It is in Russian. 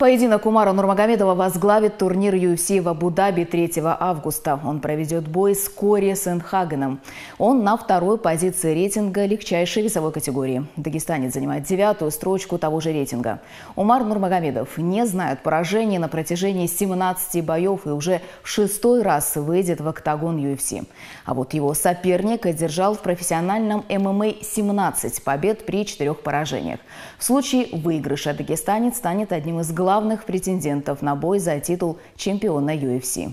Поединок Умара Нурмагомедова возглавит турнир UFC в Абу-Даби 3 августа. Он проведет бой с Кори Сенхагеном. Он на второй позиции рейтинга легчайшей весовой категории. Дагестанец занимает 9-ю строчку того же рейтинга. Умар Нурмагомедов не знает поражений на протяжении 17 боев и уже в 6-й раз выйдет в октагон UFC. А вот его соперник одержал в профессиональном ММА 17 побед при 4 поражениях. В случае выигрыша дагестанец станет одним из главных претендентов на бой за титул чемпиона UFC.